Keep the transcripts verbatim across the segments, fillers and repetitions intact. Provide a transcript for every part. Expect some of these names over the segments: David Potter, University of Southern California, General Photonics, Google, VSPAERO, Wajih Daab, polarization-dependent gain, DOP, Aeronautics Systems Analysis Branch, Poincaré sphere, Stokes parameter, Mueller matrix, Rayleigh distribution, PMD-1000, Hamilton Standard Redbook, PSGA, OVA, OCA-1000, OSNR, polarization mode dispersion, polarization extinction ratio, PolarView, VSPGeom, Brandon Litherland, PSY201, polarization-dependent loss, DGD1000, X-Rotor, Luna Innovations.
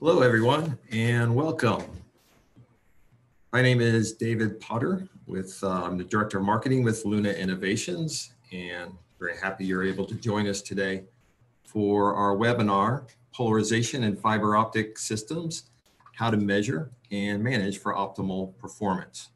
Hello, everyone, and welcome. My name is David Potter with um, the Director of Marketing with Luna Innovations, and very happy you're able to join us today for our webinar, Polarization and Fiber Optic Systems, How to Measure and Manage for Optimal Performance,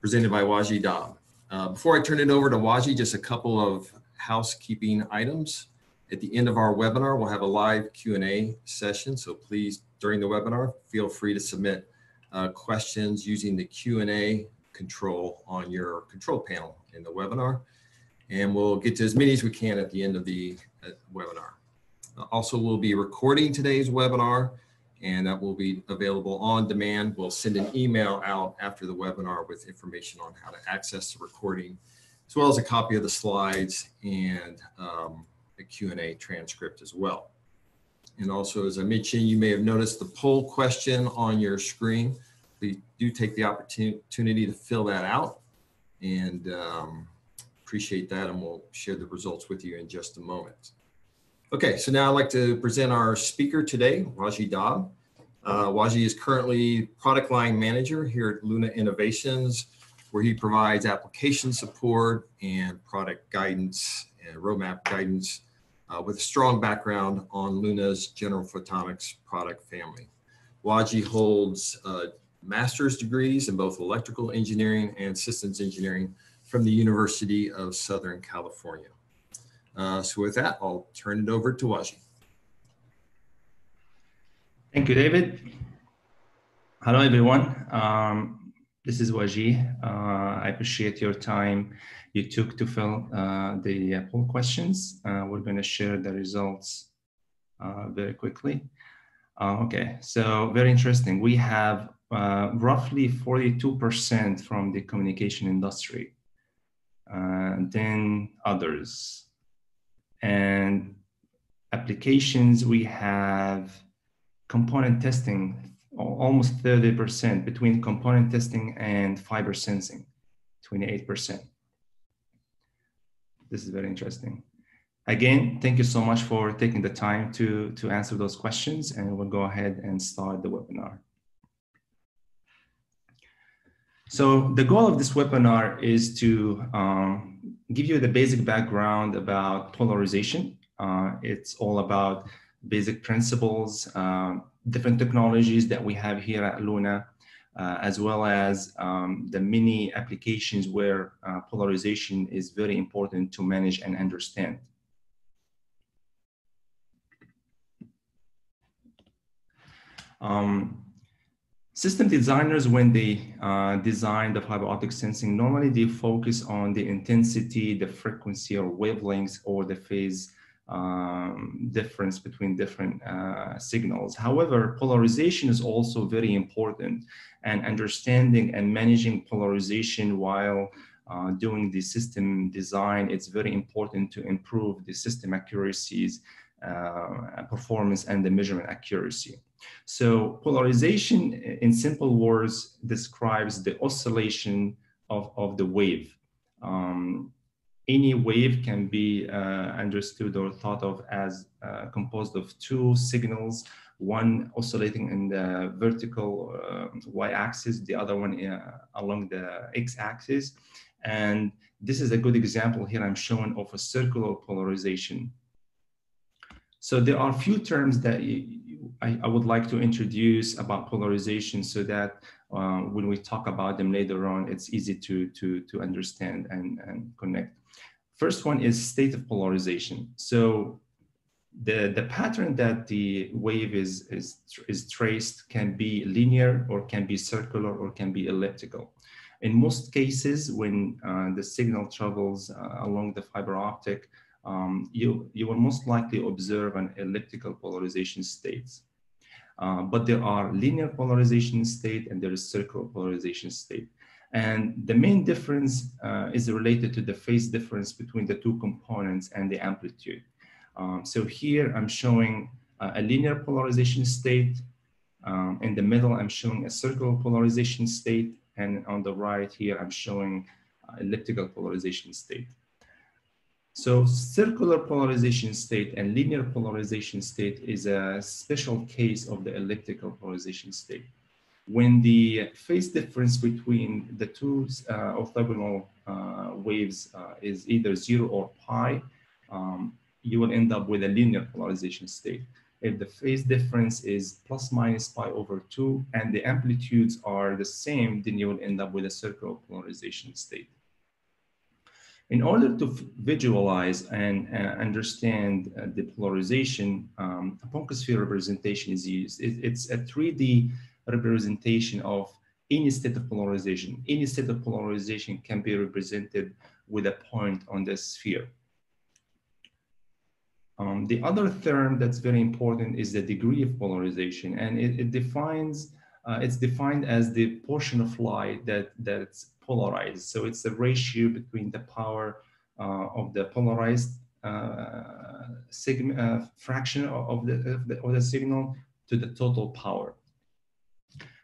presented by Wajih Daab. Uh, before I turn it over to Wajih, just a couple of housekeeping items. At the end of our webinar, we'll have a live Q and A session. So please, during the webinar, feel free to submit uh, questions using the Q and A control on your control panel in the webinar. And we'll get to as many as we can at the end of the uh, webinar. Uh, also, we'll be recording today's webinar, and that will be available on demand. We'll send an email out after the webinar with information on how to access the recording, as well as a copy of the slides and um, a Q and A transcript as well. And also, as I mentioned, you may have noticed the poll question on your screen. Please do take the opportunity to fill that out, and um, appreciate that, and we'll share the results with you in just a moment. Okay, so now I'd like to present our speaker today, Wajih Daab. Uh, Wajih is currently product line manager here at Luna Innovations, where he provides application support and product guidance and roadmap guidance, Uh, with a strong background on Luna's General Photonics product family. Wajih holds uh, master's degrees in both electrical engineering and systems engineering from the University of Southern California. Uh, so with that, I'll turn it over to Wajih. Thank you, David. Hello, everyone. Um, this is Wajih. Uh, I appreciate your time you took to fill uh, the uh, poll questions. Uh, we're going to share the results uh, very quickly. Uh, okay, so very interesting. We have uh, roughly forty-two percent from the communication industry, uh, then others. And applications, we have component testing, almost thirty percent, between component testing and fiber sensing, twenty-eight percent. This is very interesting. Again, thank you so much for taking the time to, to answer those questions, and we'll go ahead and start the webinar. So the goal of this webinar is to um, give you the basic background about polarization. Uh, it's all about basic principles, um, different technologies that we have here at Luna, Uh, as well as um, the many applications where uh, polarization is very important to manage and understand. Um, system designers, when they uh, design the fiber optic sensing, normally they focus on the intensity, the frequency or wavelengths, or the phase Um, difference between different uh, signals. However, polarization is also very important, and understanding and managing polarization while uh, doing the system design, it's very important to improve the system accuracies, uh, performance, and the measurement accuracy. So polarization, in simple words, describes the oscillation of, of the wave. Um, Any wave can be uh, understood or thought of as uh, composed of two signals, one oscillating in the vertical uh, y-axis, the other one uh, along the x-axis. And this is a good example here I'm showing of a circular polarization. So there are a few terms that you, I, I would like to introduce about polarization, so that uh, when we talk about them later on, it's easy to, to, to understand and, and connect. First one is state of polarization. So the, the pattern that the wave is, is, is traced can be linear, or can be circular, or can be elliptical. In most cases, when uh, the signal travels uh, along the fiber optic, um, you, you will most likely observe an elliptical polarization state. Uh, but there are linear polarization state, and there is circular polarization state. And the main difference uh, is related to the phase difference between the two components and the amplitude. Um, so here I'm showing uh, a linear polarization state. Um, in the middle, I'm showing a circular polarization state. And on the right here, I'm showing uh, elliptical polarization state. So circular polarization state and linear polarization state is a special case of the elliptical polarization state. When the phase difference between the two uh, orthogonal uh, waves uh, is either zero or pi, um, you will end up with a linear polarization state. If the phase difference is plus minus pi over two and the amplitudes are the same, then you will end up with a circular polarization state. In order to visualize and uh, understand uh, the polarization, um, a Poincaré sphere representation is used. It, it's a three D representation of any state of polarization. Any state of polarization can be represented with a point on the sphere. Um, the other term that's very important is the degree of polarization, and it, it defines uh, it's defined as the portion of light that that's polarized. So it's the ratio between the power uh, of the polarized uh, sigma, uh, fraction of the, of the of the signal to the total power.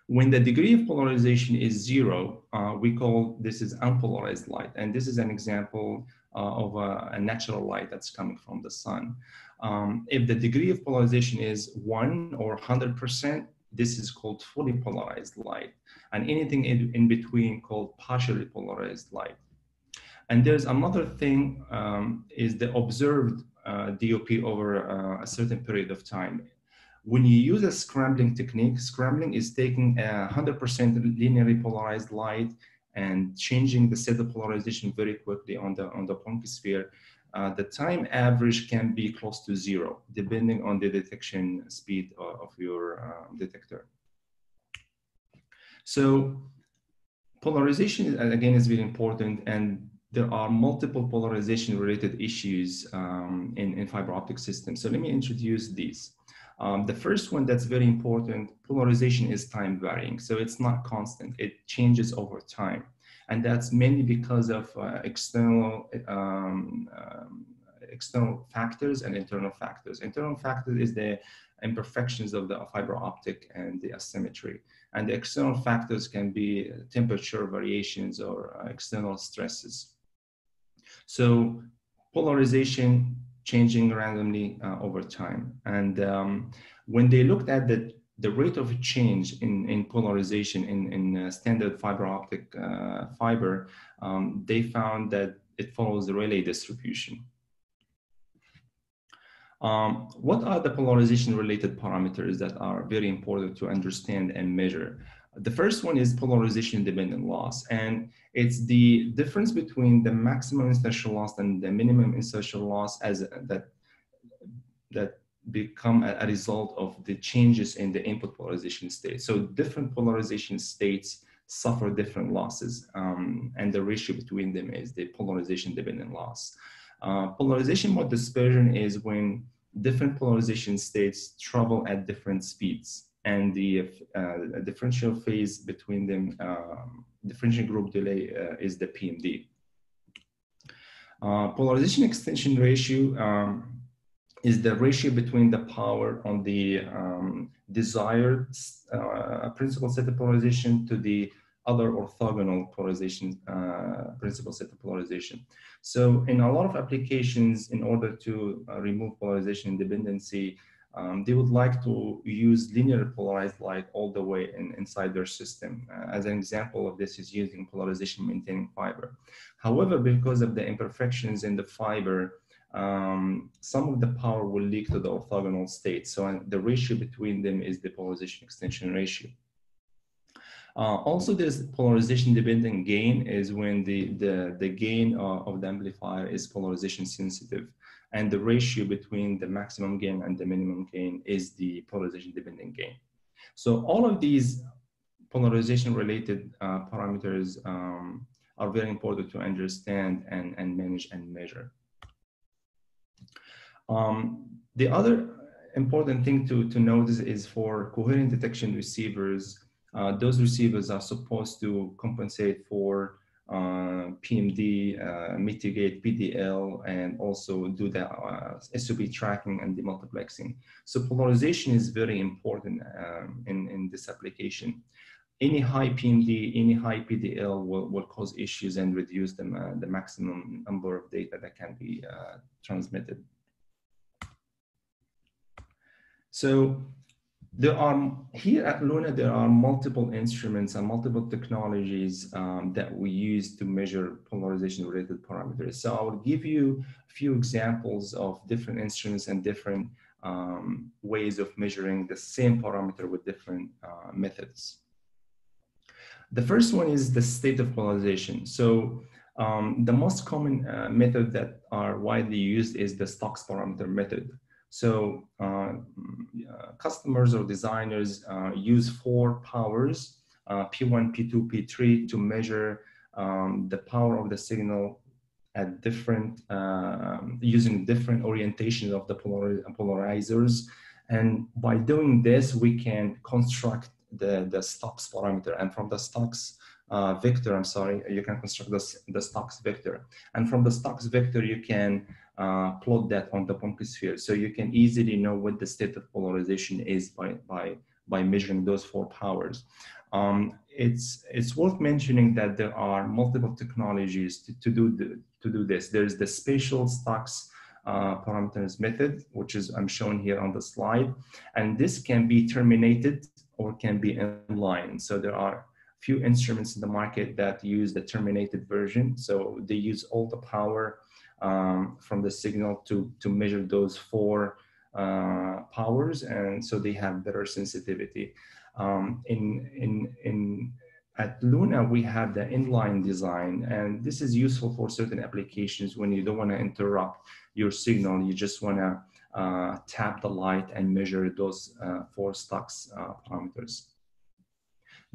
When the degree of polarization is zero, uh, we call this is unpolarized light, and this is an example uh, of a, a natural light that's coming from the sun. Um, if the degree of polarization is one or one hundred percent, this is called fully polarized light, and anything in, in between called partially polarized light. And there's another thing um, is the observed uh, D O P over uh, a certain period of time. When you use a scrambling technique, scrambling is taking a one hundred percent linearly polarized light and changing the state of polarization very quickly on the, on the Poincaré sphere. Uh, the time average can be close to zero, depending on the detection speed of, of your uh, detector. So polarization, again, is very important, and there are multiple polarization-related issues um, in, in fiber optic systems. So let me introduce these. Um, the first one that's very important, polarization is time varying. So it's not constant, it changes over time. And that's mainly because of uh, external, um, um, external factors and internal factors. Internal factor is the imperfections of the fiber optic and the asymmetry. And the external factors can be temperature variations or uh, external stresses. So polarization changing randomly uh, over time. And um, when they looked at the the rate of change in, in polarization in, in uh, standard fiber optic uh, fiber, um, they found that it follows the Rayleigh distribution. Um, what are the polarization-related parameters that are very important to understand and measure? The first one is polarization-dependent loss, and it's the difference between the maximum inertial loss and the minimum inertial loss as a, that that become a, a result of the changes in the input polarization state. So different polarization states suffer different losses, um, and the ratio between them is the polarization-dependent loss. Uh, polarization mode dispersion is when different polarization states travel at different speeds, and the uh, differential phase between them, um, differential group delay uh, is the P M D. Uh, polarization extinction ratio um, is the ratio between the power on the um, desired uh, principal set of polarization to the other orthogonal polarization, uh, principal set of polarization. So in a lot of applications, in order to uh, remove polarization dependency, Um, they would like to use linear polarized light all the way in, inside their system. Uh, as an example of this is using polarization maintaining fiber. However, because of the imperfections in the fiber, um, some of the power will leak to the orthogonal state. So uh, the ratio between them is the polarization extinction ratio. Uh, also, this polarization-dependent gain is when the, the, the gain uh, of the amplifier is polarization sensitive, and the ratio between the maximum gain and the minimum gain is the polarization-dependent gain. So all of these polarization-related uh, parameters um, are very important to understand and, and manage and measure. Um, the other important thing to, to notice is for coherent detection receivers, Uh, those receivers are supposed to compensate for uh, P M D, uh, mitigate P D L, and also do the uh, S O P tracking and demultiplexing. So polarization is very important um, in, in this application. any high P M D, any high P D L will, will cause issues and reduce the, uh, the maximum number of data that can be uh, transmitted. So there are, here at Luna, there are multiple instruments and multiple technologies um, that we use to measure polarization related parameters. So I will give you a few examples of different instruments and different um, ways of measuring the same parameter with different uh, methods. The first one is the state of polarization. So um, the most common uh, method that are widely used is the Stokes parameter method. So uh, uh, customers or designers uh, use four powers, uh, P one, P two, P three, to measure um, the power of the signal at different, uh, using different orientations of the polar polarizers. And by doing this, we can construct the, the Stokes parameter, and from the Stokes uh, vector, I'm sorry, you can construct the, the Stokes vector. And from the Stokes vector, you can uh, plot that on the Poincaré sphere. So you can easily know what the state of polarization is by, by, by measuring those four powers. Um, it's, it's worth mentioning that there are multiple technologies to, to, do, the, to do this. There's the spatial Stokes Uh, parameters method, which is I'm shown here on the slide, and this can be terminated or can be inline. So there are few instruments in the market that use the terminated version. So they use all the power um, from the signal to to measure those four uh, powers, and so they have better sensitivity. Um, in in in At Luna, we have the inline design, and this is useful for certain applications when you don't want to interrupt your signal. You just want to uh, tap the light and measure those uh, four Stokes uh, parameters.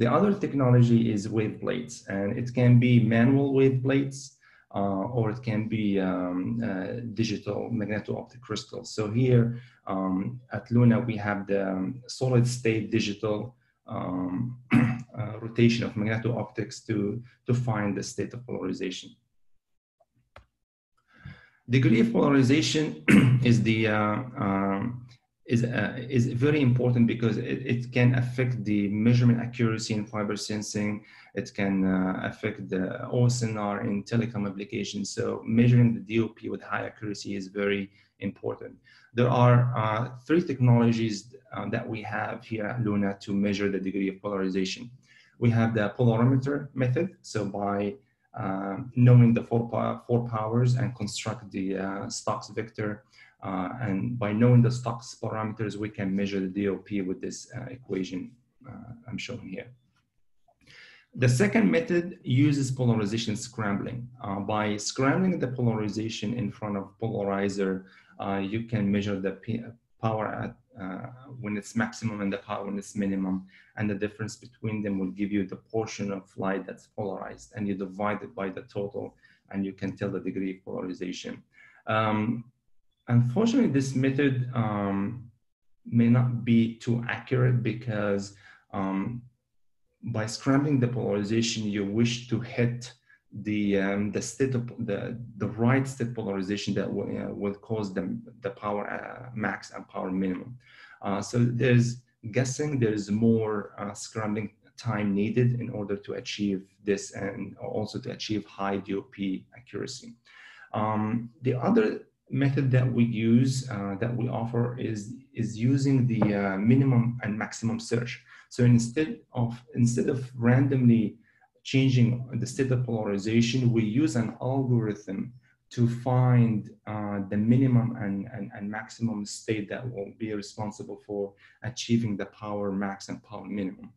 The other technology is waveplates, and it can be manual waveplates uh, or it can be um, uh, digital magneto-optic crystals. So here um, at Luna, we have the solid-state digital um, Uh, rotation of magneto-optics to, to find the state of polarization. Degree of polarization is, the, uh, um, is, uh, is very important because it, it can affect the measurement accuracy in fiber sensing. It can uh, affect the O S N R in telecom applications. So measuring the D O P with high accuracy is very important. There are uh, three technologies uh, that we have here at Luna to measure the degree of polarization. We have the polarimeter method. So by uh, knowing the four, pow four powers and construct the uh, Stokes vector, uh, and by knowing the Stokes parameters, we can measure the D O P with this uh, equation uh, I'm showing here. The second method uses polarization scrambling. Uh, by scrambling the polarization in front of polarizer, uh, you can measure the P power at Uh, when it's maximum and the power when it's minimum, and the difference between them will give you the portion of light that's polarized, and you divide it by the total and you can tell the degree of polarization. Um, unfortunately, this method um, may not be too accurate because um, by scrambling the polarization, you wish to hit the um, the state of the the right state polarization that will, uh, will cause the the power uh, max and power minimum. Uh, so there's guessing. There's more uh, scrambling time needed in order to achieve this, and also to achieve high D O P accuracy. Um, the other method that we use uh, that we offer is is using the uh, minimum and maximum search. So instead of instead of randomly changing the state of polarization, we use an algorithm to find uh, the minimum and, and, and maximum state that will be responsible for achieving the power max and power minimum.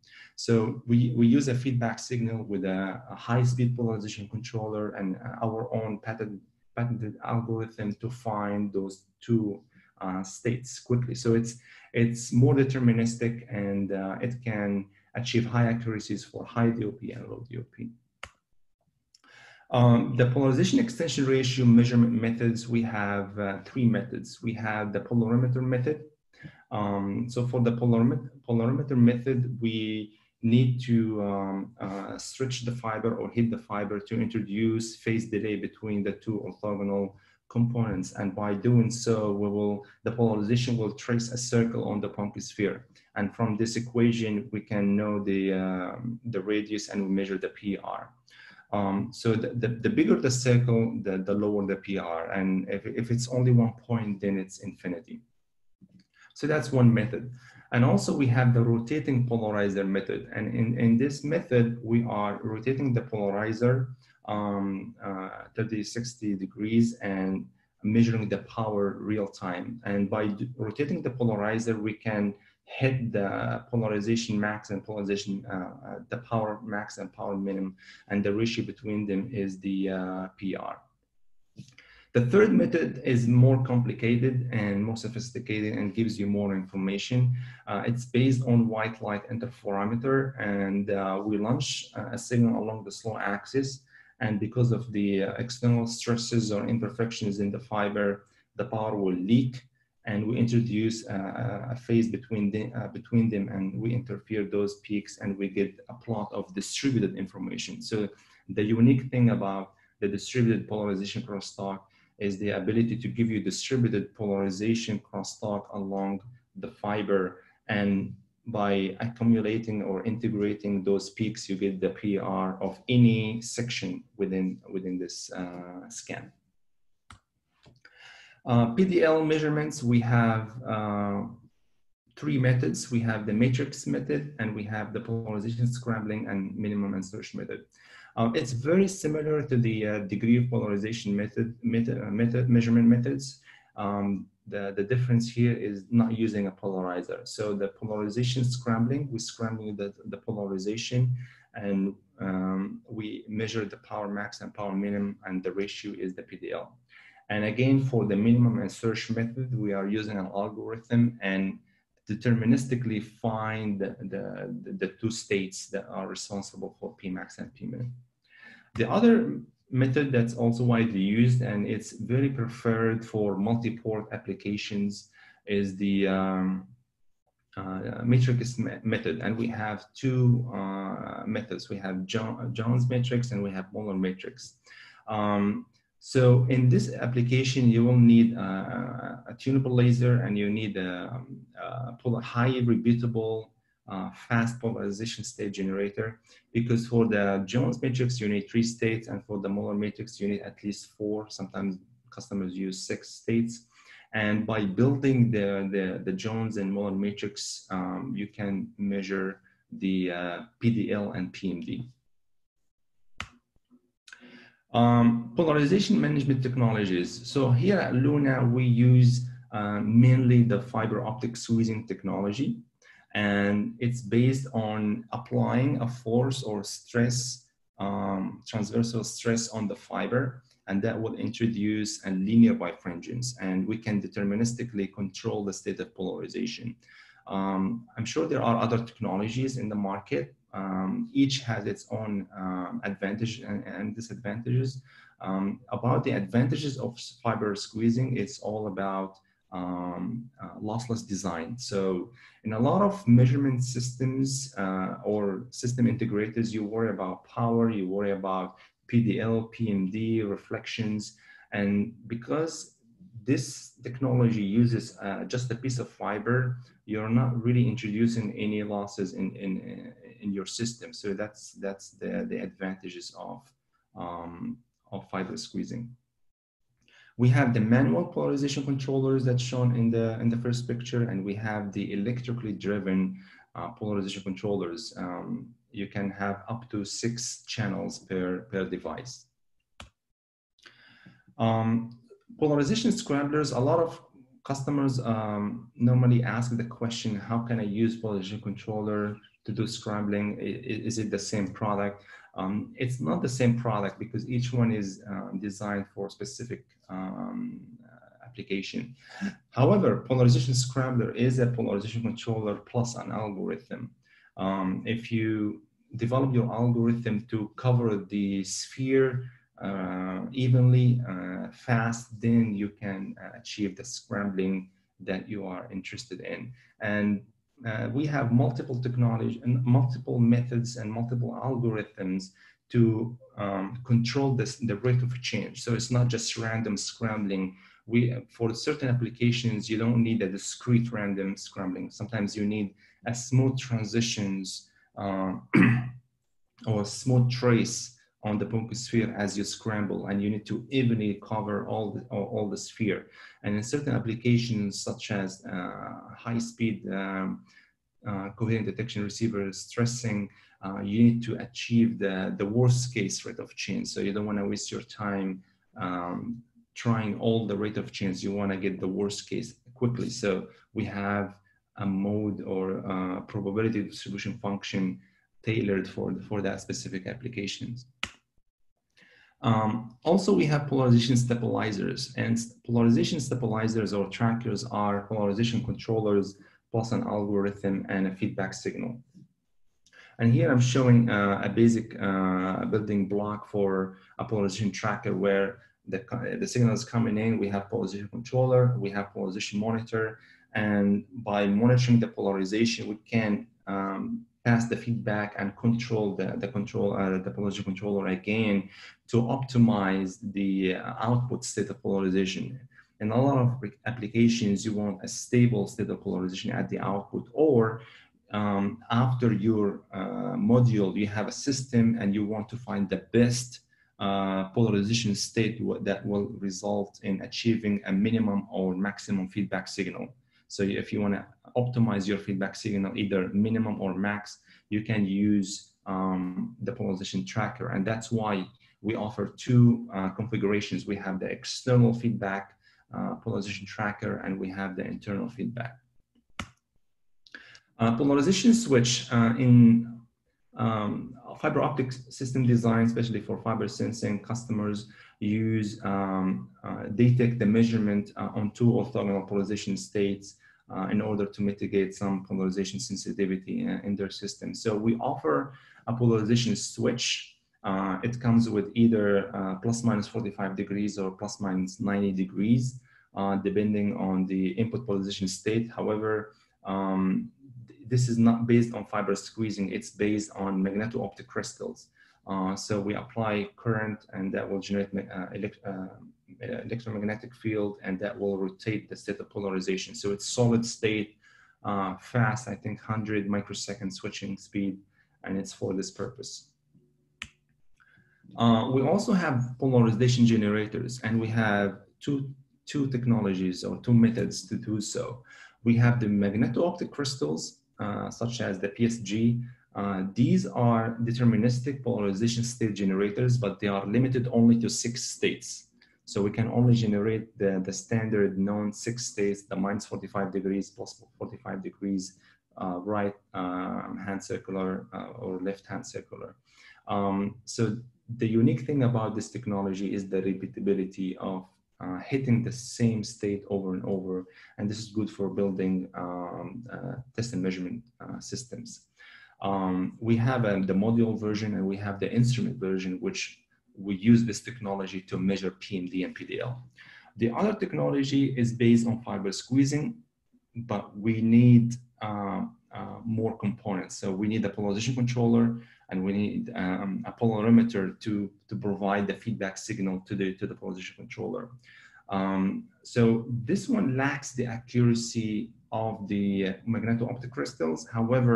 So we, we use a feedback signal with a, a high-speed polarization controller and our own patented, patented algorithm to find those two uh, states quickly. So it's, it's more deterministic, and uh, it can achieve high accuracies for high D O P and low D O P. Um, the polarization extinction ratio measurement methods, we have uh, three methods. We have the polarimeter method. Um, so for the polarimeter, polarimeter method, we need to um, uh, stretch the fiber or hit the fiber to introduce phase delay between the two orthogonal components, and by doing so, we will the polarization will trace a circle on the Poincaré sphere. And from this equation, we can know the uh, the radius, and we measure the P R. Um, so the, the, the bigger the circle, the, the lower the P R. And if, if it's only one point, then it's infinity. So that's one method. And also we have the rotating polarizer method. And in, in this method, we are rotating the polarizer um, uh, thirty, sixty degrees and measuring the power real time. And by rotating the polarizer, we can hit the polarization max and polarization, uh, uh, the power max and power minimum, and the ratio between them is the uh, P R. The third method is more complicated and more sophisticated and gives you more information. Uh, it's based on white light interferometer, and uh, we launch a signal along the slow axis, and because of the external stresses or imperfections in the fiber, the power will leak, and we introduce uh, a phase between, the, uh, between them, and we interfere those peaks, and we get a plot of distributed information. So the unique thing about the distributed polarization crosstalk is the ability to give you distributed polarization crosstalk along the fiber, and by accumulating or integrating those peaks, you get the P R of any section within, within this uh, scan. Uh, P D L measurements, we have uh, three methods. We have the matrix method, and we have the polarization scrambling and minimum and search method. Uh, it's very similar to the uh, degree of polarization method, method, uh, method measurement methods. Um, the, the difference here is not using a polarizer. So the polarization scrambling, we scrambling the, the polarization, and um, we measure the power max and power minimum, and the ratio is the P D L. And again, for the minimum and search method, we are using an algorithm and deterministically find the, the, the two states that are responsible for P max and P min. The other method that's also widely used, and it's very preferred for multi-port applications, is the um, uh, matrix method. And we have two uh, methods. We have Jones matrix, and we have Mueller matrix. Um, So in this application, you will need a, a tunable laser, and you need a, a high rebuttable uh, fast polarization state generator, because for the Jones matrix, you need three states, and for the Mueller matrix, you need at least four. Sometimes customers use six states. And by building the, the, the Jones and Mueller matrix, um, you can measure the uh, P D L and P M D. Um, polarization management technologies. So here at Luna, we use uh, mainly the fiber optic squeezing technology, and it's based on applying a force or stress, um, transversal stress on the fiber, and that will introduce a linear bifringence, and we can deterministically control the state of polarization. Um, I'm sure there are other technologies in the market. Um, each has its own um, advantage and, and disadvantages. Um, about the advantages of fiber squeezing, it's all about um, uh, lossless design. So in a lot of measurement systems uh, or system integrators, you worry about power, you worry about P D L, P M D, reflections. And because this technology uses uh, just a piece of fiber, you're not really introducing any losses in, in, in your system. So that's, that's the, the advantages of, um, of fiber squeezing. We have the manual polarization controllers that's shown in the, in the first picture, and we have the electrically driven uh, polarization controllers. Um, you can have up to six channels per, per device. Um, Polarization scramblers, a lot of customers um, normally ask the question, how can I use polarization controller to do scrambling? Is it the same product? Um, it's not the same product, because each one is um, designed for specific um, application. However, polarization scrambler is a polarization controller plus an algorithm. Um, if you develop your algorithm to cover the sphere Uh, evenly, uh, fast, then you can uh, achieve the scrambling that you are interested in. And uh, we have multiple technology and multiple methods and multiple algorithms to um, control this, the rate of change. So it's not just random scrambling. We, for certain applications, you don't need a discrete random scrambling. Sometimes you need a smooth transitions uh, or a smooth trace on the Poincaré sphere as you scramble, and you need to evenly cover all the, all the sphere. And in certain applications, such as uh, high-speed um, uh, coherent detection receivers, stressing, uh, you need to achieve the, the worst-case rate of change. So you don't want to waste your time um, trying all the rate of change. You want to get the worst case quickly. So we have a mode or a probability distribution function tailored for, for that specific applications. Um, also, we have polarization stabilizers, and polarization stabilizers or trackers are polarization controllers plus an algorithm and a feedback signal. And here I'm showing uh, a basic uh, building block for a polarization tracker where The, the signal is coming in, we have polarization controller, we have polarization monitor, and by monitoring the polarization, we can um, pass the feedback and control the, the control, uh, the polarization controller again to optimize the output state of polarization. In a lot of applications, you want a stable state of polarization at the output, or um, after your uh, module, you have a system and you want to find the best Uh, polarization state that will result in achieving a minimum or maximum feedback signal. So if you want to optimize your feedback signal, either minimum or max, you can use um, the polarization tracker. And that's why we offer two uh, configurations. We have the external feedback uh, polarization tracker, and we have the internal feedback. Uh, polarization switch uh, in Um, fiber optic system design, especially for fiber sensing customers, use um, uh, detect the measurement uh, on two orthogonal polarization states uh, in order to mitigate some polarization sensitivity in, in their system. So we offer a polarization switch. Uh, it comes with either uh, plus minus forty-five degrees or plus minus ninety degrees, uh, depending on the input polarization state. However, um, this is not based on fiber squeezing, it's based on magneto-optic crystals. Uh, so we apply current, and that will generate uh, elect uh, electromagnetic field, and that will rotate the state of polarization. So it's solid state, uh, fast, I think one hundred microsecond switching speed, and it's for this purpose. Uh, we also have polarization generators, and we have two, two technologies or two methods to do so. We have the magneto-optic crystals, Uh, such as the P S G A. Uh, these are deterministic polarization state generators, but they are limited only to six states. So we can only generate the, the standard known six states, the minus forty-five degrees, plus forty-five degrees, uh, right um, hand circular uh, or left hand circular. Um, so the unique thing about this technology is the repeatability of Uh, hitting the same state over and over, and this is good for building um, uh, test and measurement uh, systems. Um, we have uh, the module version, and we have the instrument version, which we use this technology to measure P M D and P D L. The other technology is based on fiber squeezing, but we need uh, uh, more components. So we need a polarization controller, and we need um, a polarimeter to, to provide the feedback signal to the, to the polarization controller. Um, so this one lacks the accuracy of the magneto-optic crystals. However,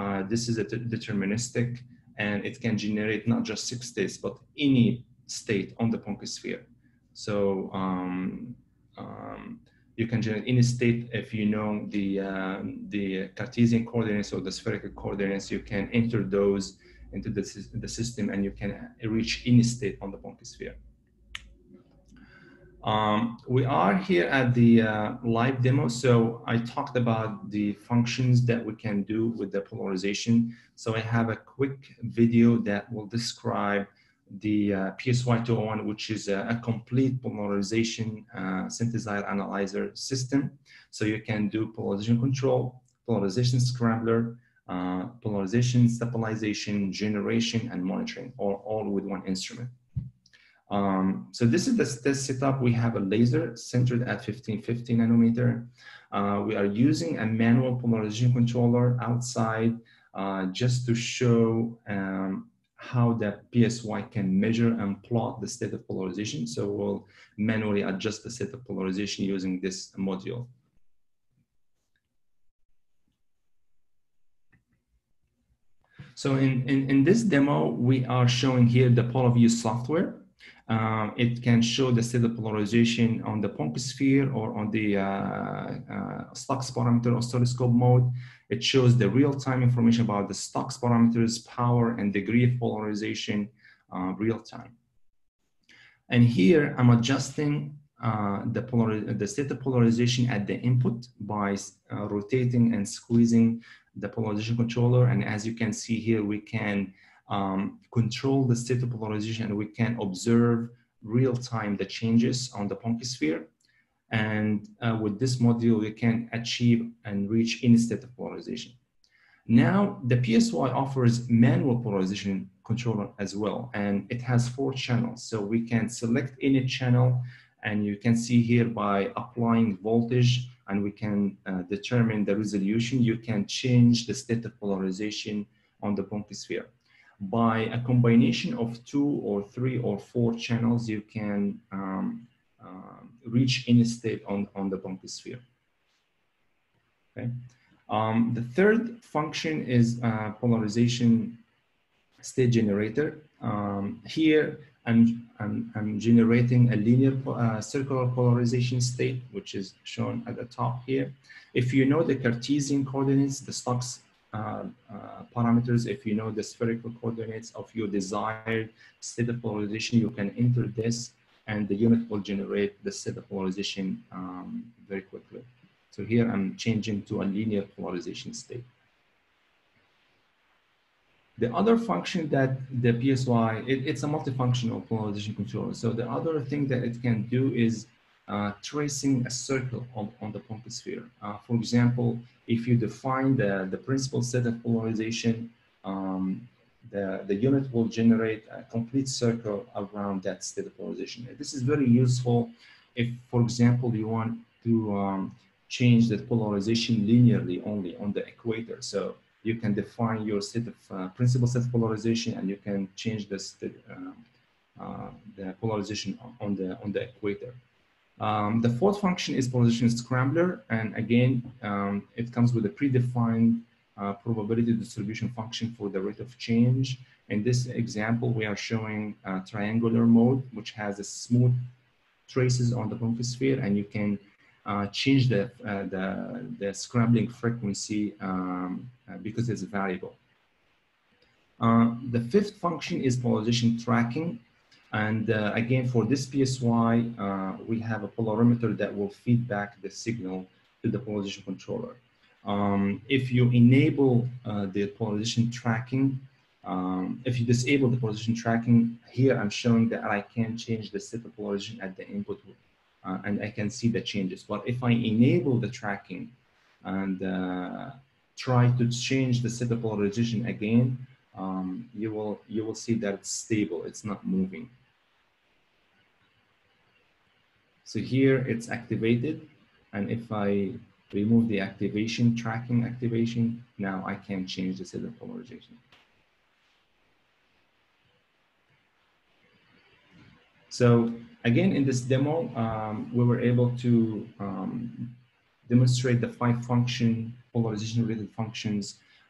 uh, this is a deterministic, and it can generate not just six states, but any state on the Poincaré sphere. So um, um, you can generate any state if you know the, uh, the Cartesian coordinates or the spherical coordinates. You can enter those into the, the system, and you can reach any state on the Poincaré sphere. Um, we are here at the uh, live demo. So I talked about the functions that we can do with the polarization. So I have a quick video that will describe the uh, P S Y two oh one, which is a, a complete polarization uh, synthesizer analyzer system. So you can do polarization control, polarization scrambler, uh, polarization stabilization, generation, and monitoring, or all with one instrument. Um, so this is the test setup. We have a laser centered at fifteen fifty nanometer. Uh, we are using a manual polarization controller outside uh, just to show um, how that P S Y can measure and plot the state of polarization. So we'll manually adjust the state of polarization using this module. So in, in, in this demo, we are showing here the PolarView software. Um, it can show the state of polarization on the Poincaré sphere or on the uh, uh, Stokes parameter or oscilloscope mode. It shows the real-time information about the Stokes parameters, power, and degree of polarization uh, real-time. And here I'm adjusting uh, the, polar the state of polarization at the input by uh, rotating and squeezing the polarization controller. And as you can see here, we can Um, control the state of polarization, and we can observe real-time the changes on the Poincaré sphere. And uh, with this module, we can achieve and reach any state of polarization. Now, the P S Y offers manual polarization controller as well, and it has four channels. So we can select any channel, and you can see here by applying voltage, and we can uh, determine the resolution. You can change the state of polarization on the Poincaré sphere. By a combination of two or three or four channels, you can um, uh, reach any state on, on the Poincaré sphere. Okay. Um, the third function is uh, polarization state generator. Um, here, I'm, I'm, I'm generating a linear uh, circular polarization state, which is shown at the top here. If you know the Cartesian coordinates, the Stokes Uh, uh, parameters, if you know the spherical coordinates of your desired state of polarization, you can enter this and the unit will generate the state of polarization um, very quickly. So here I'm changing to a linear polarization state. The other function that the P S Y, it, it's a multifunctional polarization controller. So the other thing that it can do is Uh, tracing a circle on, on the Poincaré sphere. Uh, for example, if you define the, the principal set of polarization, um, the, the unit will generate a complete circle around that state of polarization. And this is very useful if, for example, you want to um, change the polarization linearly only on the equator. So you can define your set of uh, principal set of polarization, and you can change the, uh, uh, the polarization on the, on the equator. Um, the fourth function is polarization scrambler, and again, um, it comes with a predefined uh, probability distribution function for the rate of change. In this example, we are showing uh, triangular mode, which has a smooth traces on the Poincaré sphere, and you can uh, change the, uh, the, the scrambling frequency um, because it's variable. Uh, the fifth function is polarization tracking. And uh, again, for this P S Y, uh, we have a polarimeter that will feed back the signal to the polarization controller. Um, if you enable uh, the polarization tracking, um, if you disable the polarization tracking, here I'm showing that I can change the state of polarization at the input, uh, and I can see the changes. But if I enable the tracking and uh, try to change the state of polarization again, um, you will you will see that it's stable, it's not moving. So here it's activated, and if I remove the activation, tracking activation, now I can change the state of polarization. So again, in this demo, um, we were able to um, demonstrate the five function, polarization-related functions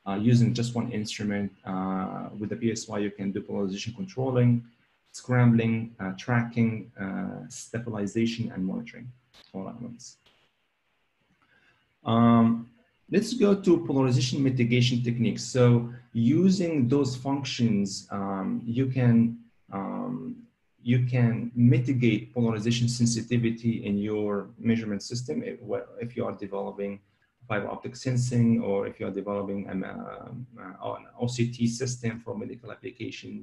uh, using just one instrument. Uh, with the P S Y, you can do polarization controlling, scrambling, uh, tracking, uh, stabilization, and monitoring all at once. Um, let's go to polarization mitigation techniques. So using those functions, um, you can um, you can mitigate polarization sensitivity in your measurement system if, if you are developing fiber optic sensing, or if you are developing an, uh, an O C T system for medical applications.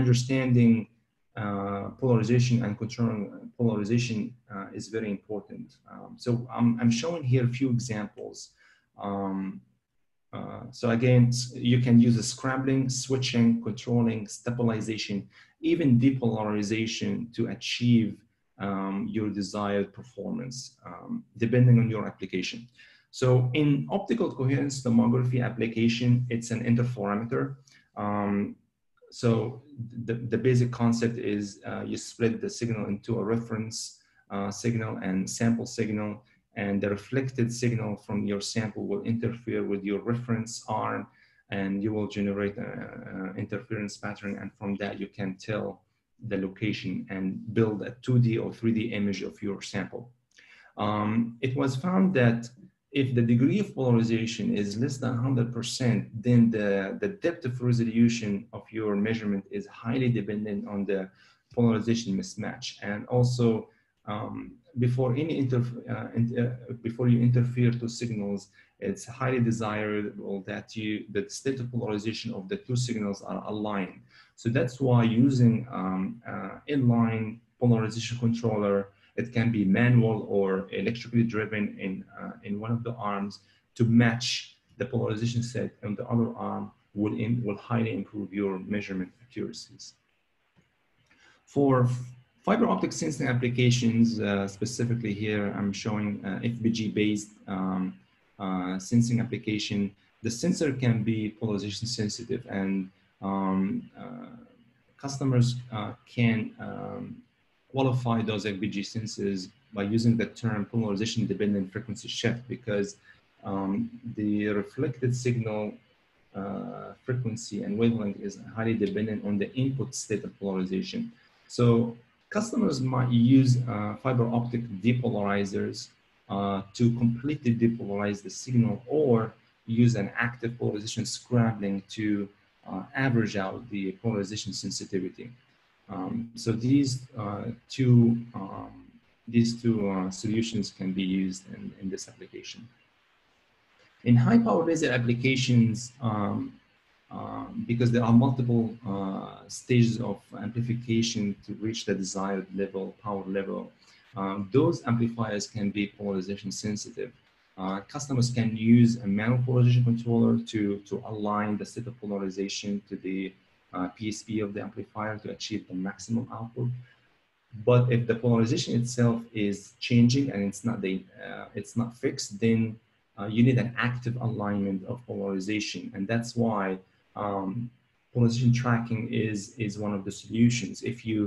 Understanding Uh, polarization and controlling polarization uh, is very important. Um, so I'm, I'm showing here a few examples. Um, uh, so again, you can use a scrambling, switching, controlling, stabilization, even depolarization to achieve um, your desired performance, um, depending on your application. So in optical coherence tomography application, it's an interferometer. Um, So the, the basic concept is uh, you split the signal into a reference uh, signal and sample signal, and the reflected signal from your sample will interfere with your reference arm, and you will generate an interference pattern. And from that, you can tell the location and build a two D or three D image of your sample. Um, it was found that if the degree of polarization is less than one hundred percent, then the, the depth of resolution of your measurement is highly dependent on the polarization mismatch. And also, um, before, any interf- uh, inter- before you interfere to signals, it's highly desirable that you, the state of polarization of the two signals are aligned. So that's why using um, uh, inline polarization controller, it can be manual or electrically driven in, uh, in one of the arms to match the polarization set on the other arm will, in, will highly improve your measurement accuracies. For fiber optic sensing applications, uh, specifically here, I'm showing uh, F P G-based um, uh, sensing application. The sensor can be polarization sensitive, and um, uh, customers uh, can um, qualify those F P G sensors by using the term polarization-dependent frequency shift, because um, the reflected signal uh, frequency and wavelength is highly dependent on the input state of polarization. So customers might use uh, fiber optic depolarizers uh, to completely depolarize the signal, or use an active polarization scrambling to uh, average out the polarization sensitivity. Um, so these uh, two, um, these two uh, solutions can be used in, in this application. In high power laser applications, um, um, because there are multiple uh, stages of amplification to reach the desired level, power level, um, those amplifiers can be polarization sensitive. Uh, customers can use a manual polarization controller to, to align the state of polarization to the Uh, P S P of the amplifier to achieve the maximum output. But if the polarization itself is changing and it's not the uh, it's not fixed, then uh, you need an active alignment of polarization, and that's why um, polarization tracking is is one of the solutions. If you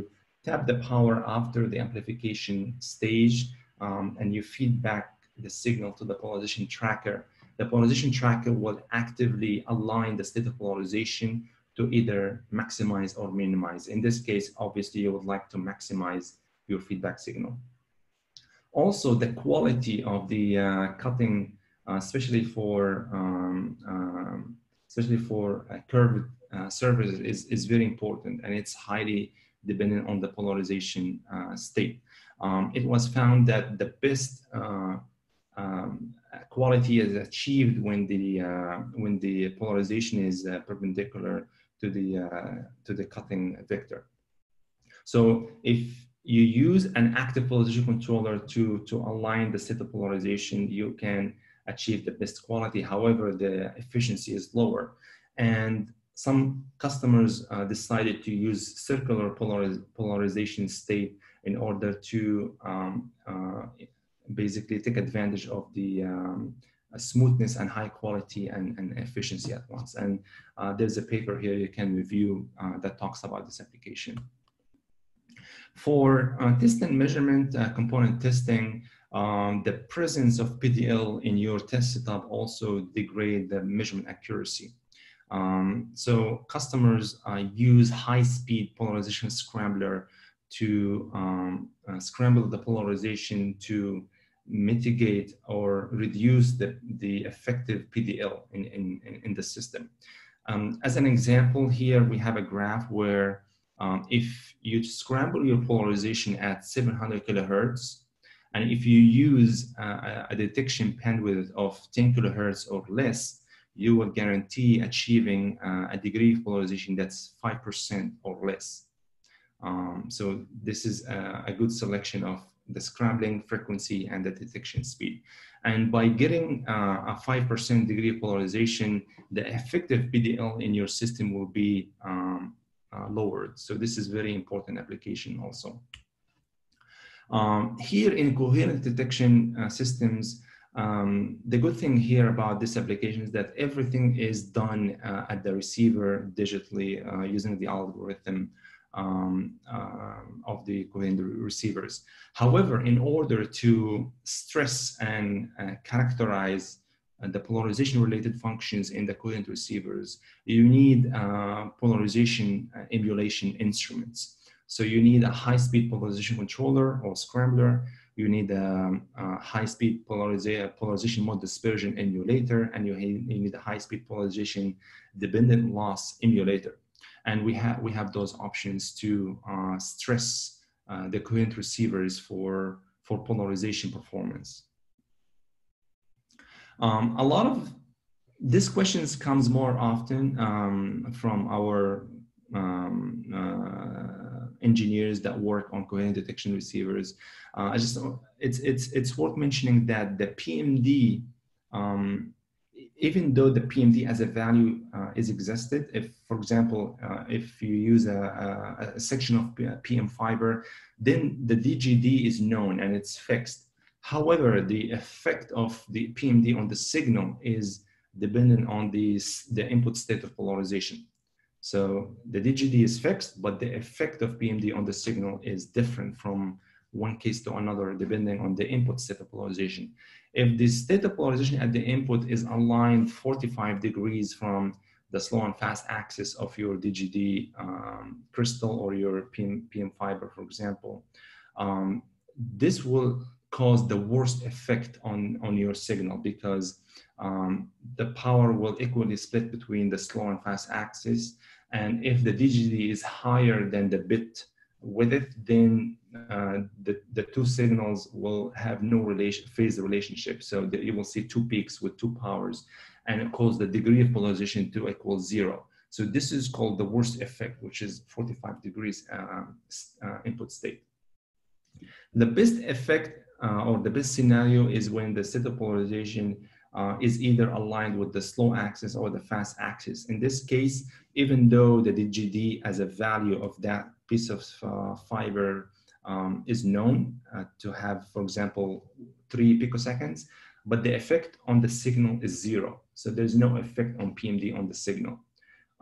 tap the power after the amplification stage um, and you feed back the signal to the polarization tracker, the polarization tracker will actively align the state of polarization to either maximize or minimize. In this case, obviously, you would like to maximize your feedback signal. Also, the quality of the uh, cutting, uh, especially for um, um, especially for uh, curved uh, surfaces, is, is very important, and it's highly dependent on the polarization uh, state. Um, it was found that the best uh, um, quality is achieved when the uh, when the polarization is uh, perpendicular to the uh, to the cutting vector. So if you use an active polarization controller to to align the state of polarization, you can achieve the best quality. However, the efficiency is lower, and some customers uh, decided to use circular polariz polarization state in order to um, uh, basically take advantage of the um, Uh, smoothness and high quality and, and efficiency at once. And uh, there's a paper here you can review uh, that talks about this application. For uh, test and measurement uh, component testing, um, the presence of P D L in your test setup also degrades the measurement accuracy. Um, so customers uh, use high-speed polarization scrambler to um, uh, scramble the polarization to mitigate or reduce the, the effective P D L in, in, in the system. Um, as an example here, we have a graph where um, if you scramble your polarization at seven hundred kilohertz, and if you use uh, a detection bandwidth of ten kilohertz or less, you will guarantee achieving uh, a degree of polarization that's five percent or less. Um, so this is a, a good selection of the scrambling frequency and the detection speed. And by getting uh, a five percent degree of polarization, the effective P D L in your system will be um, uh, lowered. So this is very important application also. Um, here in coherent detection uh, systems, Um, the good thing here about this application is that everything is done uh, at the receiver digitally uh, using the algorithm um, uh, of the coherent receivers. However, in order to stress and uh, characterize uh, the polarization-related functions in the coherent receivers, you need uh, polarization uh, emulation instruments. So you need a high-speed polarization controller or scrambler. You need a, a high-speed polariza polarization mode dispersion emulator, and you, you need a high-speed polarization-dependent loss emulator. And we have we have those options to uh, stress uh, the coherent receivers for for polarization performance. Um, a lot of these questions comes more often um, from our Um, uh, engineers that work on coherent detection receivers. Uh, I just it's it's it's worth mentioning that the P M D, um, even though the P M D as a value uh, is existed, if for example uh, if you use a, a, a section of P M fiber, then the D G D is known and it's fixed. However, the effect of the P M D on the signal is dependent on the the input state of polarization. So the D G D is fixed, but the effect of P M D on the signal is different from one case to another, depending on the input state of polarization. If the state of polarization at the input is aligned forty-five degrees from the slow and fast axis of your D G D um, crystal or your P M, P M fiber, for example, um, this will cause the worst effect on, on your signal, because um, the power will equally split between the slow and fast axis. And if the D G D is higher than the bit width, then uh, the, the two signals will have no relation, phase relationship. So the, you will see two peaks with two powers, and it causes the degree of polarization to equal zero. So this is called the worst effect, which is forty-five degrees uh, uh, input state. The best effect Uh, or the best scenario is when the state of polarization uh, is either aligned with the slow axis or the fast axis. In this case, even though the D G D as a value of that piece of uh, fiber um, is known uh, to have, for example, three picoseconds, but the effect on the signal is zero. So there's no effect on P M D on the signal.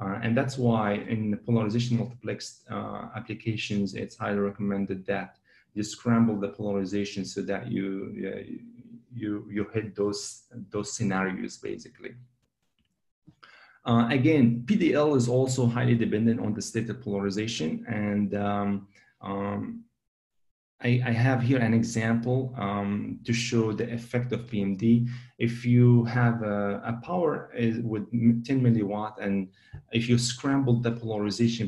Uh, and that's why in the polarization multiplex uh, applications, it's highly recommended that you scramble the polarization so that you uh, you you hit those those scenarios basically. Uh, again, P D L is also highly dependent on the state of polarization, and um, um, I, I have here an example um, to show the effect of P M D. If you have a, a power with ten milliwatt, and if you scramble the polarization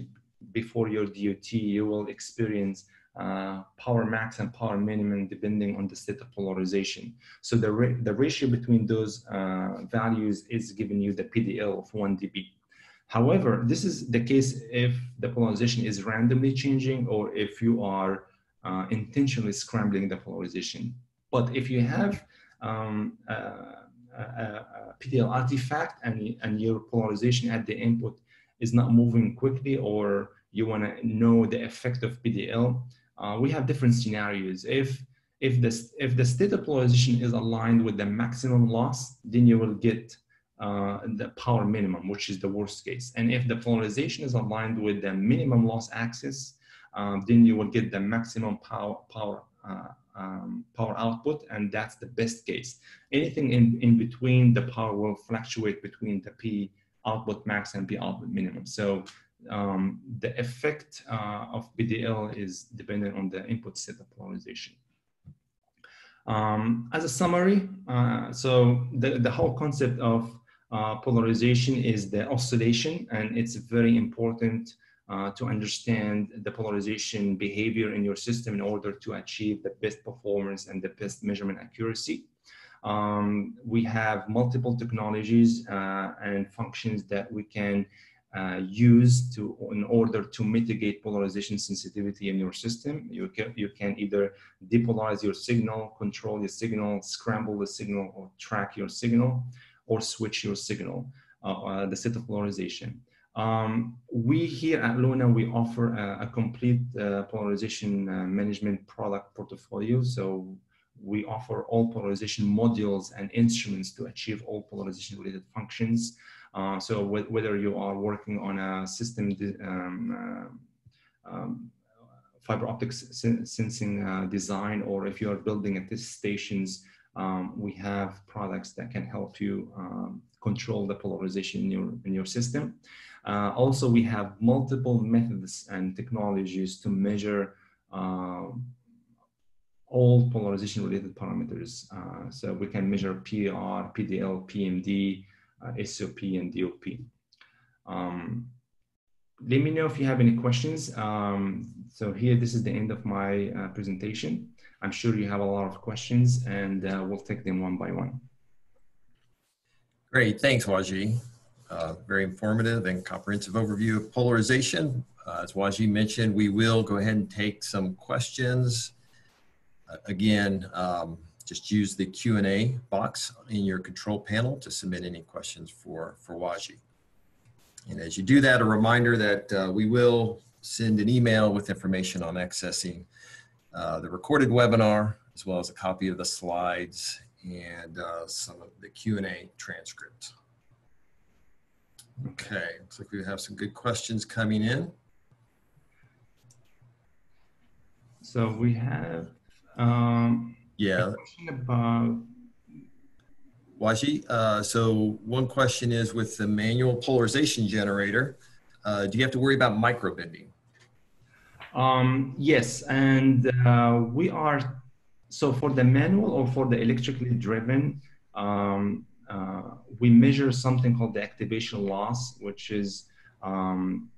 before your D O T, you will experience Uh, power max and power minimum depending on the state of polarization. So the, ra the ratio between those uh, values is giving you the P D L of one D B. However, this is the case if the polarization is randomly changing or if you are uh, intentionally scrambling the polarization. But if you have um, a, a, a P D L artifact and, and your polarization at the input is not moving quickly, or you want to know the effect of P D L, Uh, we have different scenarios. If, if, the, if the state of polarization is aligned with the maximum loss, then you will get uh, the power minimum, which is the worst case. And if the polarization is aligned with the minimum loss axis, um, then you will get the maximum power, power, uh, um, power output, and that's the best case. Anything in, in between, the power will fluctuate between the P output max and P output minimum. So Um, the effect uh, of P D L is dependent on the input state of polarization. Um, as a summary, uh, so the, the whole concept of uh, polarization is the oscillation, and it's very important uh, to understand the polarization behavior in your system in order to achieve the best performance and the best measurement accuracy. Um, we have multiple technologies uh, and functions that we can Uh, used to in order to mitigate polarization sensitivity in your system. You can, you can either depolarize your signal, control the signal, scramble the signal, or track your signal, or switch your signal, uh, uh, the state of polarization. Um, we here at Luna, we offer a, a complete uh, polarization uh, management product portfolio. So we offer all polarization modules and instruments to achieve all polarization-related functions. Uh, so wh whether you are working on a system um, uh, um, fiber optics sen sensing uh, design, or if you are building at these stations, um, we have products that can help you um, control the polarization in your, in your system. Uh, also, we have multiple methods and technologies to measure uh, all polarization-related parameters. Uh, so we can measure P R, P D L, P M D, uh, S O P, and D O P. Um, let me know if you have any questions. Um, so here, this is the end of my uh, presentation. I'm sure you have a lot of questions, and uh, we'll take them one by one. Great, thanks, Wajih. Uh, very informative and comprehensive overview of polarization. Uh, as Wajih mentioned, we will go ahead and take some questions. Uh, again, um, just use the Q and A box in your control panel to submit any questions for, for Wajih. And as you do that, a reminder that uh, we will send an email with information on accessing uh, the recorded webinar, as well as a copy of the slides and uh, some of the Q and A transcript. Okay, looks like we have some good questions coming in. So we have um, yeah. a question about... Wajih, uh, so one question is, with the manual polarization generator, uh, do you have to worry about micro-bending? Um, yes, and uh, we are... So for the manual or for the electrically driven, um, uh, we measure something called the activation loss, which is um,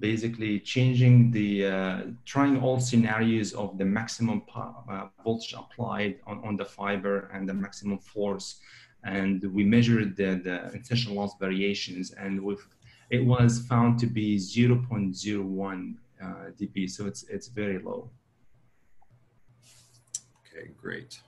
basically changing the, uh, trying all scenarios of the maximum uh, voltage applied on, on the fiber and the maximum force. And we measured the, the insertion loss variations, and we've, it was found to be zero point zero one uh, dB, so it's, it's very low. Okay, great.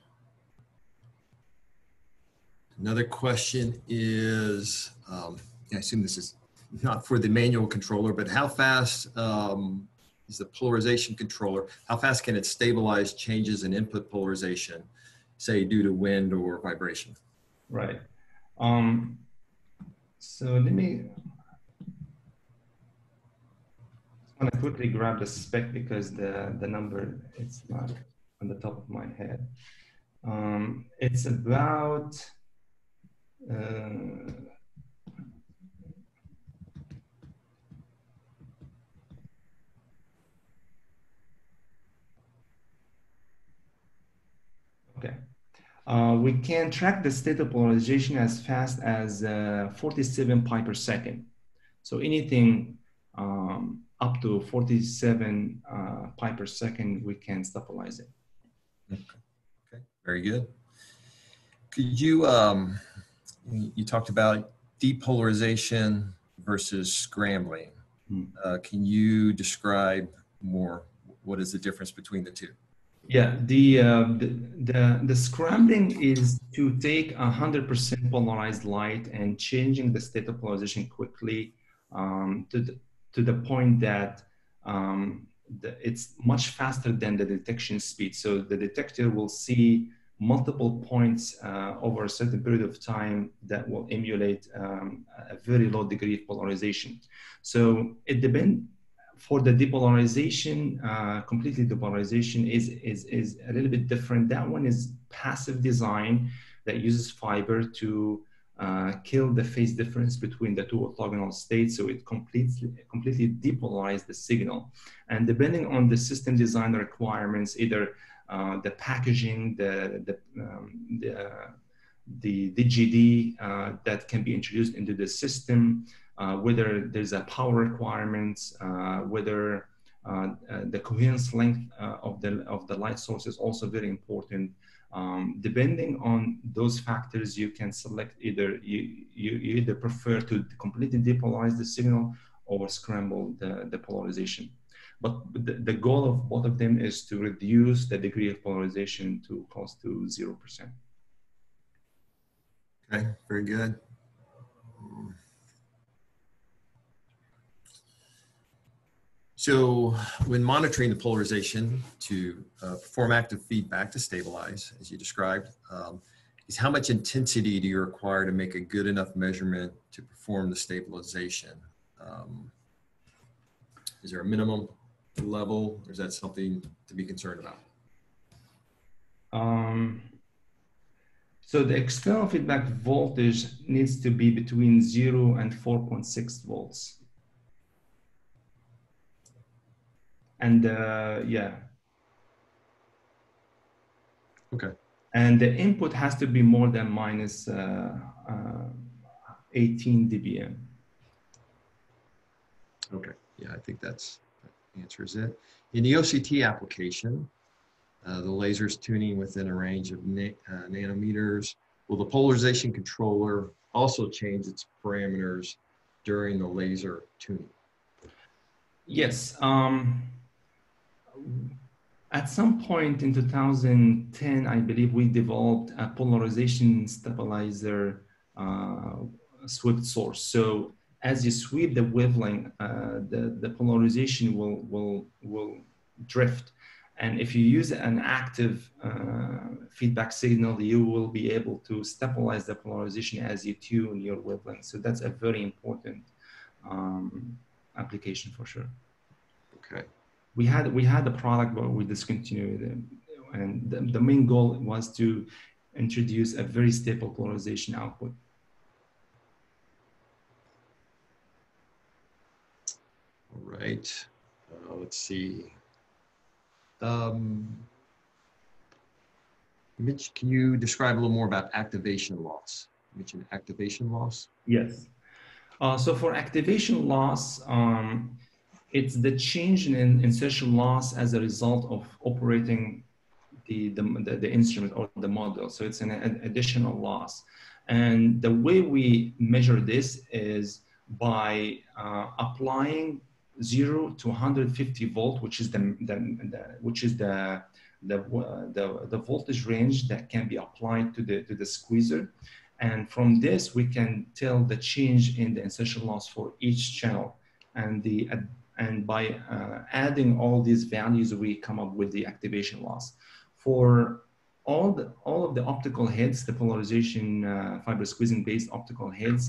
Another question is, um, I assume this is not for the manual controller, but how fast um, is the polarization controller, how fast can it stabilize changes in input polarization, say due to wind or vibration? Right. Um, so let me, I want to quickly grab the spec because the, the number, it's not on the top of my head. Um, it's about, uh, okay. Uh, we can track the state of polarization as fast as uh, forty-seven pi per second. So anything, um, up to forty-seven uh, pi per second, we can stabilize it. Okay. Okay, very good. Could you, um, you talked about depolarization versus scrambling. Hmm. Uh, can you describe more what is the difference between the two? Yeah, the, uh, the, the, the scrambling is to take one hundred percent polarized light and changing the state of polarization quickly um, to, the, to the point that um, The, it's much faster than the detection speed. So the detector will see multiple points uh, over a certain period of time that will emulate um, a very low degree of polarization. So it depends for the depolarization, uh, completely depolarization is, is, is a little bit different. That one is passive design that uses fiber to Uh, kill the phase difference between the two orthogonal states, so it completely, completely depolarizes the signal. And depending on the system design requirements, either uh, the packaging, the, the, um, the, uh, the D G D uh, that can be introduced into the system, uh, whether there's a power requirement, uh, whether uh, uh, the coherence length uh, of, the, of the light source is also very important. Um, depending on those factors, you can select either, you, you, you either prefer to completely depolarize the signal or scramble the, the polarization. But the, the goal of both of them is to reduce the degree of polarization to close to zero percent. Okay, very good. So when monitoring the polarization to uh, perform active feedback to stabilize, as you described, um, is how much intensity do you require to make a good enough measurement to perform the stabilization? Um, is there a minimum level, or is that something to be concerned about? Um, so the external feedback voltage needs to be between zero and four point six volts. And uh, yeah. Okay. And the input has to be more than minus uh, uh, eighteen D B M. Okay, yeah, I think that's, that answers it. In the O C T application, uh, the laser's tuning within a range of na uh, nanometers. Will the polarization controller also change its parameters during the laser tuning? Yes. Um, At some point in two thousand ten, I believe we developed a polarization stabilizer uh, swept source. So as you sweep the wavelength, uh, the, the polarization will, will, will drift. And if you use an active uh, feedback signal, you will be able to stabilize the polarization as you tune your wavelength. So that's a very important um, application for sure. Okay. We had, we had a product, but we discontinued it. And the, the main goal was to introduce a very stable polarization output. All right, uh, let's see. Um, Mitch, can you describe a little more about activation loss? You mentioned activation loss? Yes. Uh, so for activation loss, um, it's the change in insertion loss as a result of operating the, the, the, the instrument or the model. So it's an additional loss. And the way we measure this is by uh, applying zero to one hundred fifty volt, which is the, the, the which is the the, uh, the the voltage range that can be applied to the to the squeezer. And from this, we can tell the change in the insertion loss for each channel. And the And by uh, adding all these values, we come up with the activation loss. For all, the, all of the optical heads, the polarization uh, fiber squeezing based optical heads,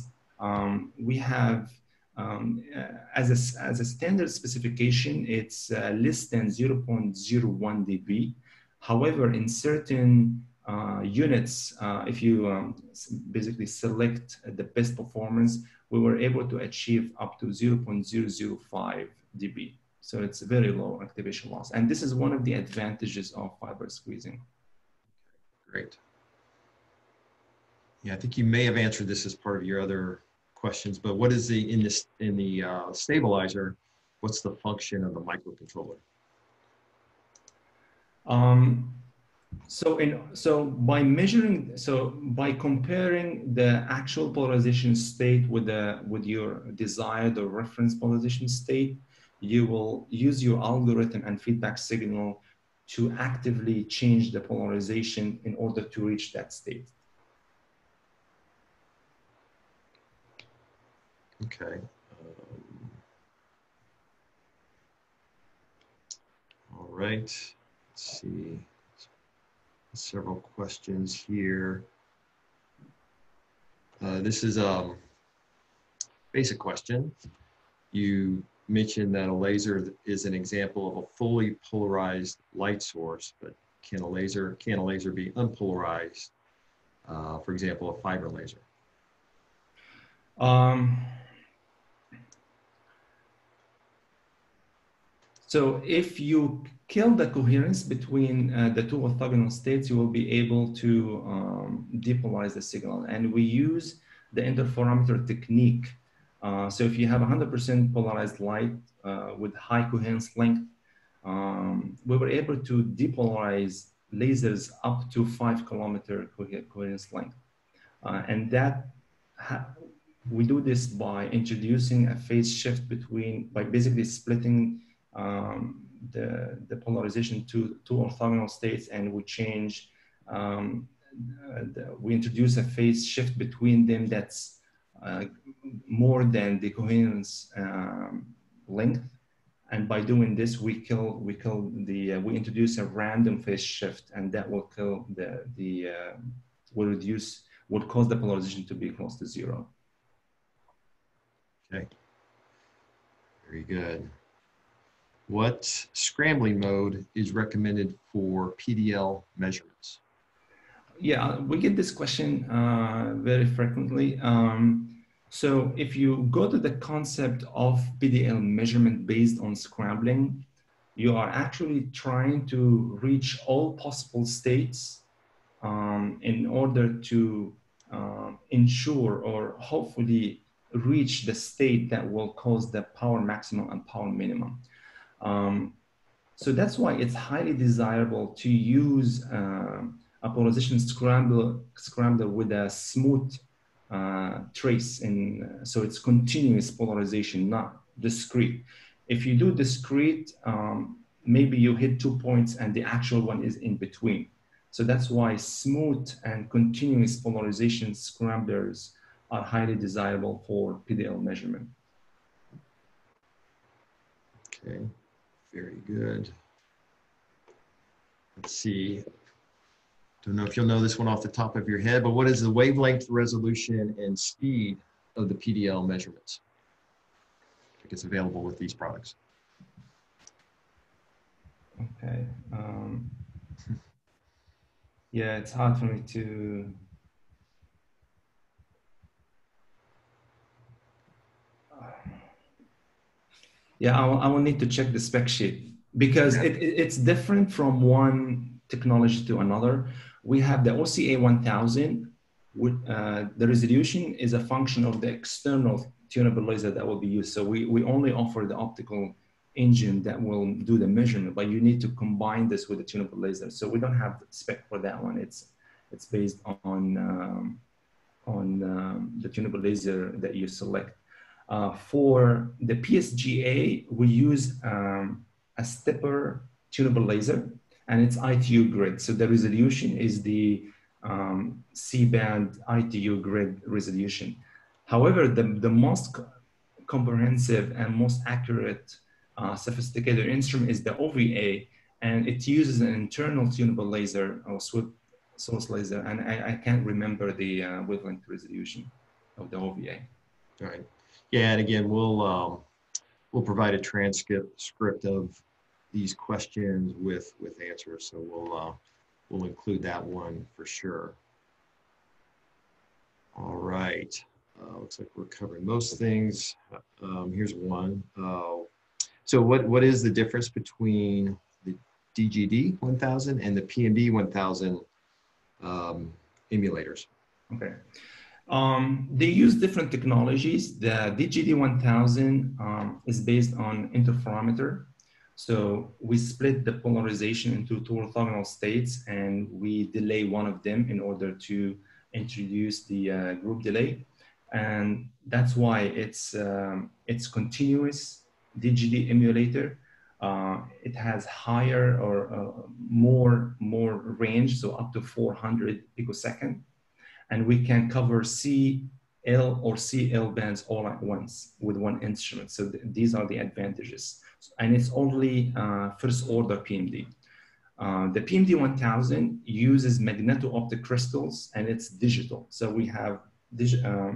um, we have um, uh, as, a, as a standard specification, it's uh, less than zero point zero one D B. However, in certain uh, units, uh, if you um, basically select the best performance, we were able to achieve up to zero point zero zero five D B. So it's a very low activation loss. And this is one of the advantages of fiber squeezing. Great. Yeah, I think you may have answered this as part of your other questions, but what is the, in this, in the uh, stabilizer, what's the function of the microcontroller? Um, So, in, so by measuring, so by comparing the actual polarization state with the with your desired or reference polarization state, you will use your algorithm and feedback signal to actively change the polarization in order to reach that state. Okay. Um, all right. Let's see. Several questions here. Uh, this is a basic question. You mentioned that a laser is an example of a fully polarized light source, but can a laser can a laser be unpolarized? Uh, for example, a fiber laser. Um, so if you kill the coherence between uh, the two orthogonal states, you will be able to um, depolarize the signal. And we use the interferometer technique. Uh, so if you have one hundred percent polarized light uh, with high coherence length, um, we were able to depolarize lasers up to five kilometer coherence length. Uh, and that, ha we do this by introducing a phase shift between, by basically splitting um, The, the polarization to two orthogonal states, and we change, um, the, we introduce a phase shift between them that's uh, more than the coherence um, length, And by doing this, we kill, we kill the, uh, we introduce a random phase shift, and that will kill the, the uh, will reduce, would cause the polarization to be close to zero. Okay, very good. What scrambling mode is recommended for P D L measurements? Yeah, we get this question uh, very frequently. Um, So if you go to the concept of P D L measurement based on scrambling, you are actually trying to reach all possible states um, in order to uh, ensure or hopefully reach the state that will cause the power maximum and power minimum. Um, so that's why it's highly desirable to use uh, a polarization scrambler, scrambler with a smooth Uh, trace in, uh, so it's continuous polarization, not discrete. If you do discrete, um, maybe you hit two points and the actual one is in between. So that's why smooth and continuous polarization scramblers are highly desirable for P D L measurement. Okay, very good. Let's see. Don't know if you'll know this one off the top of your head, but what is the wavelength, resolution, and speed of the P D L measurements? I think it's available with these products. Okay. Um, yeah, it's hard for me to. Yeah, I will, I will need to check the spec sheet because okay. it, it, it's different from one technology to another. We have the O C A one thousand, uh, the resolution is a function of the external tunable laser that will be used. So we, we only offer the optical engine that will do the measurement, but you need to combine this with a tunable laser. So we don't have the spec for that one. It's, it's based on, um, on um, the tunable laser that you select. Uh, for the P S G A, we use um, a stepper tunable laser, and it's I T U grid. So the resolution is the um, C-band I T U grid resolution. However, the, the most comprehensive and most accurate uh, sophisticated instrument is the O V A, and it uses an internal tunable laser or swift source laser, and I, I can't remember the uh, wavelength resolution of the O V A. All right. Yeah, and again, we'll, um, we'll provide a transcript script of these questions with with answers, so we'll uh, we'll include that one for sure. All right, uh, looks like we're covering most things. Um, here's one. Uh, so what what is the difference between the D G D one thousand and the P M D one thousand um, emulators? Okay. Um, they use different technologies. The D G D one thousand um, is based on interferometer. So we split the polarization into two orthogonal states, and we delay one of them in order to introduce the uh, group delay. And that's why it's, um, it's continuous D G D emulator. Uh, it has higher or uh, more, more range, so up to four hundred picoseconds. And we can cover C, L, or C L bands all at once with one instrument. So th these are the advantages. And it's only uh, first order P M D. Uh, the P M D one thousand uses magneto-optic crystals, and it's digital. So we have dig uh,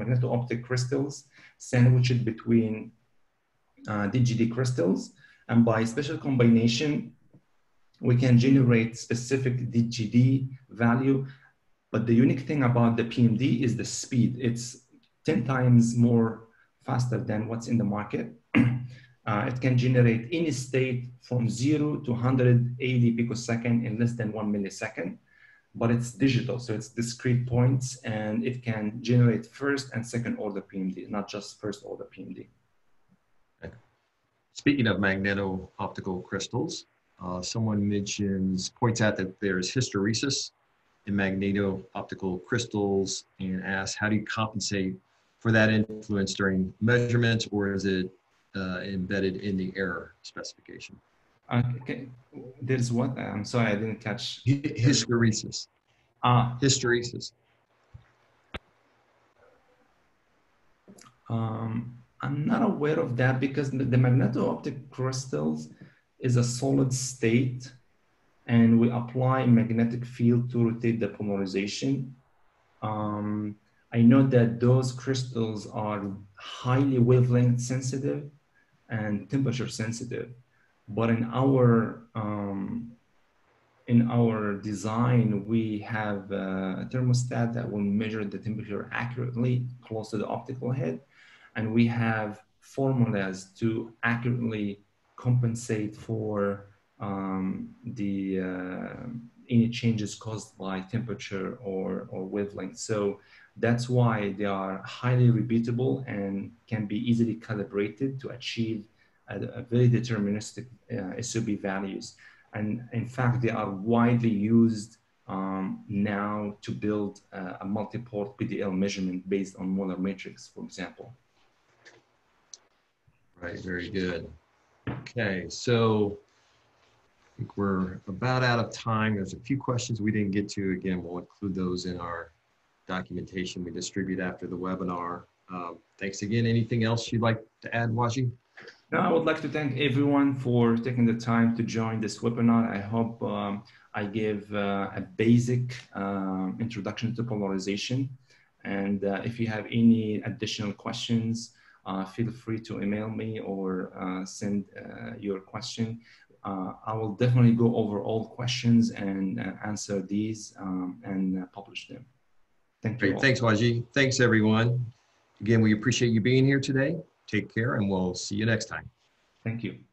magneto-optic crystals sandwiched between uh, D G D crystals. And by special combination, we can generate specific D G D value. But the unique thing about the P M D is the speed. It's ten times more faster than what's in the market. Uh, it can generate any state from zero to one hundred eighty picoseconds in less than one millisecond, but it's digital, so it's discrete points, and it can generate first and second order P M D, not just first order P M D. Okay. Speaking of magneto-optical crystals, uh, someone mentions, points out that there's hysteresis in magneto-optical crystals and asks, how do you compensate for that influence during measurements, or is it Uh, embedded in the error specification? Okay, there's what? I'm sorry, I didn't catch. Hysteresis. Ah, hysteresis. Um, I'm not aware of that because the magnetooptic crystals is a solid state, and we apply a magnetic field to rotate the polarization. Um, I know that those crystals are highly wavelength sensitive and temperature sensitive, but in our um, in our design, we have a thermostat that will measure the temperature accurately close to the optical head, and we have formulas to accurately compensate for um, the uh, any changes caused by temperature or, or wavelength. So that's why they are highly repeatable and can be easily calibrated to achieve a, a very deterministic uh, S O P values. And in fact, they are widely used um, now to build uh, a multi-port P D L measurement based on Mueller matrix, for example. Right, very good. Okay, so I think we're about out of time. There's a few questions we didn't get to. Again, we'll include those in our documentation we distribute after the webinar. Um, thanks again. Anything else you'd like to add, Wajih? No, I would like to thank everyone for taking the time to join this webinar. I hope um, I gave uh, a basic uh, introduction to polarization. And uh, if you have any additional questions, uh, feel free to email me or uh, send uh, your question. Uh, I will definitely go over all questions and uh, answer these um, and uh, publish them. Thank you. Great. Thanks, Wajih. Thanks, everyone. Again, we appreciate you being here today. Take care, and we'll see you next time. Thank you.